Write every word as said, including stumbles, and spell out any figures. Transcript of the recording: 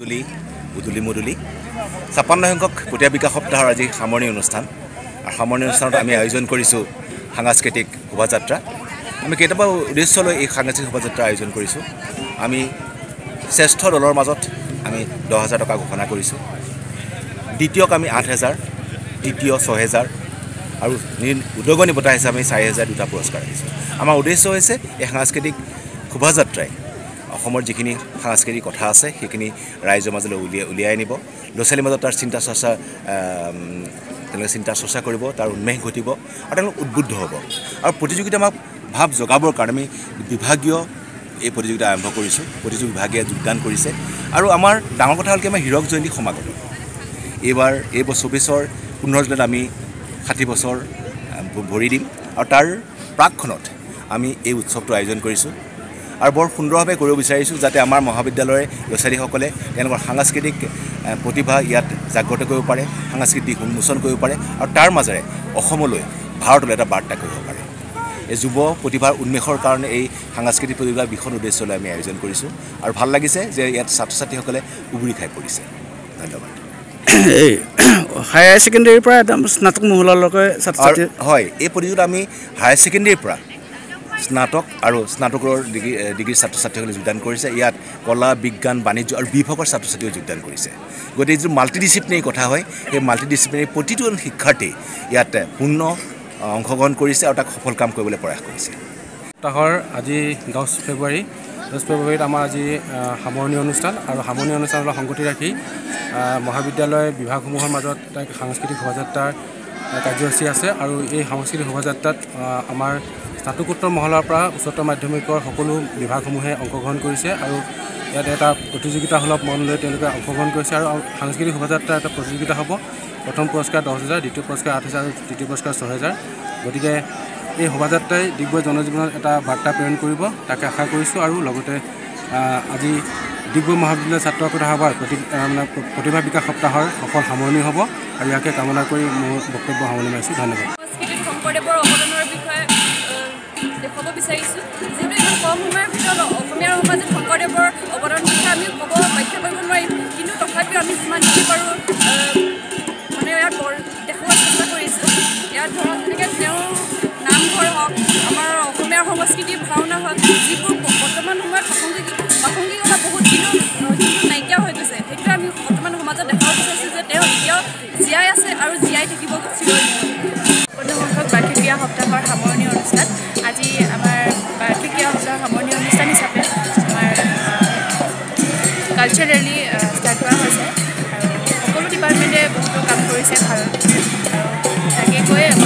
Duli, uduli moduli, sapan langkok, putia bika hop dahar aja harmoni unustan, harmoni unustan kami aizon korisu, hangas ketik hubazatra, kami kita bawa disolo ik hangas ketik hubazatra aizon korisu, kami sestor dollar mazot, kami dua ribu taka gokana korisu, ditio kami delapan ribu, ditio sepuluh ribu, aru nin udogoni botai sami sepuluh ribu duta puaskar aizon, ama udeso ese ik hangas ketik hubazatra. অসমৰ যিখিনি সাংস্কৃতিক কথা আছে সেইখিনি ৰাইজৰ মাজলৈ উলিয়াই নিব লছালি মাজত তাৰ চিন্তা চৰ্চা তেনে চিন্তা চৰ্চা কৰিব তাৰ উন্মেষ ঘটিব আৰু তেনে উদ্বুদ্ধ হ'ব আৰু প্ৰতিযোগিতা আমাক ভাৱ জগাবৰ কাৰণে আমি বিভাগীয় এই প্ৰতিযোগিতা আৰম্ভ কৰিছো প্ৰতিযোগী বিভাগে যোগদান কৰিছে আৰু আমাৰ ডাঙৰ কথা হ'লকে আমি হীৰক জয়ন্তী সমাগত এইবাৰ এই বছৰ চৌবিশৰ পোন্ধৰ জুনত আমি ষাঠি বছৰ ভৰি দিম আৰু তাৰ প্ৰাকখনত আমি এই উৎসৱটো আয়োজন কৰিছো আৰু বৰ সুন্দৰভাৱে কৰিব বিচাৰিছো যাতে আমাৰ মহাবিদ্যালয়ৰ লছাৰীসকলে এনেকুৱা সাংস্কৃতিক প্ৰতিভা ইয়াত জাগ্ৰত কৰিব পাৰে সাংস্কৃতিক উন্মোচন কৰিব পাৰে আৰু তাৰ মাজৰে অসমলৈ ভাৰতলৈ এটা বাৰ্তা কৰিব পাৰে এই যুৱ প্ৰতিভাৰ উন্মেষৰ কাৰণে এই সাংস্কৃতিক প্ৰতিভা বিখন উদ্দেশ্য লৈ আমি আয়োজন কৰিছো আৰু ভাল লাগিছে যে ইয়াত ছাত্ৰছাত্ৰীসকলে উবুৰি খাই পৰিছে ধন্যবাদ এই হায়াৰ সেকেন্ডাৰীৰ পৰা স্নাতক মহললৈকে ছাত্ৰছাত্ৰী হয় এই পৰিজত আমি হায়াৰ সেকেন্ডাৰীৰ পৰা স্নাতক আৰু স্নাতকৰ ডিগ্ৰী ছাত্ৰছাত্ৰীসকলে যোগদান কৰিছে ইয়াত কলা বিজ্ঞান বাণিজ্য আৰু বিভাগৰ ছাত্ৰছাত্ৰীও যোগদান কৰিছে গতিকে যে মাল্টিডিসিপ্লিনাৰী কথা হয় এই মাল্টিডিসিপ্লিনাৰী প্ৰতিটো শিক্ষাৰ্থী ইয়াত পূৰ্ণ অংশগ্ৰহণ কৰিছে আৰু তাক সফল কাম কৰিবলৈ প্ৰয়াস কৰিছে তাহৰ আজি দহ ফেব্ৰুৱাৰী দহ ফেব্ৰুৱাৰীত আমাৰ আজি সামৰণি অনুষ্ঠান আৰু সামৰণি অনুষ্ঠানলৈ সংগতি ৰাখি মহাবিদ্যালয় বিভাগসমূহৰ মাজত এক সাংস্কৃতিক শোভাযাত্ৰাৰ কাৰ্যসূচী আছে আৰু এই সাংস্কৃতিক শোভাযাত্ৰাত আমাৰ স্নাতকোত্তৰ মহলাৰ পৰা উচ্চতৰ মাধ্যমিকৰ সকলো বিভাগসমূহে অংশগ্ৰহণ কৰিছে আৰু ইয়াত এটা প্ৰতিযোগিতামূলক মন লৈ তেওঁলোকে অংশগ্ৰহণ কৰিছে আৰু সাংস্কৃতিক শোভাযাত্ৰা এটা প্ৰতিযোগিতা হ'ব প্ৰথম পুৰস্কাৰ দহ হাজাৰ দ্বিতীয় পুৰস্কাৰ আঠ হাজাৰ আৰু তৃতীয় পুৰস্কাৰ ছয় হাজাৰ গতিকে এই শোভাযাত্ৰাই ডিগবৈ জনজীৱনত এটা বাৰ্তা প্ৰেৰণ কৰিব তাকে আশা কৰিছোঁ আৰু লগতে আজি ডিগবৈ মহাবিদ্যালয়ৰ ছাত্ৰ সভাৰ প্ৰতিভা বিকাশ সপ্তাহৰ সফল সামৰণি হ'ব আৰু ইয়াকে কামনা কৰি মোৰ বক্তব্য সামৰণি মাৰিছোঁ ধন্যবাদ দেখাব বিচাৰিছো যেনে এখন কম সময়ৰ ভিতৰত অসমীয়া সমাজত শংকৰদেৱৰ অৱদান বিষয়ে আমি ক'ব বাধ্য কৰিব নোৱাৰিম কিন্তু তথাপিও আমি যিমানখিনি পাৰোঁ মানে ইয়াত দেখুৱাৰ চেষ্টা কৰিছোঁ ইয়াত ধৰক যেনেকৈ তেওঁৰ নামঘৰ হওক আমাৰ অসমীয়া সংস্কৃতিৰ ভাওনা হওক যিবোৰ বৰ্তমান সময়ত প্ৰাসংগিক প্ৰাসংগিকতা বহুত দিনো যিবোৰ নাইকিয়া হৈ গৈছে সেইটোৱে আমি বৰ্তমান সমাজত দেখাব বিচাৰিছোঁ যে তেওঁ এতিয়াও জীয়াই আছে আৰু জীয়াই থাকিব চিৰদিন প্ৰদৰ্শক বাৰ্ষিক ক্ৰীড়া সপ্তাহৰ সামৰণি অনুষ্ঠান আজি আমাৰ বাৰ্ষিকীয় সপ্তাহৰ সামৰণি অনুষ্ঠান হিচাপে আমাৰ কালচাৰেলি ষ্টাৰ্ট কৰা হৈছে আৰু সকলো ডিপাৰ্টমেণ্টে বহুতো কাম কৰিছে ভাল আৰু তাকে কৈ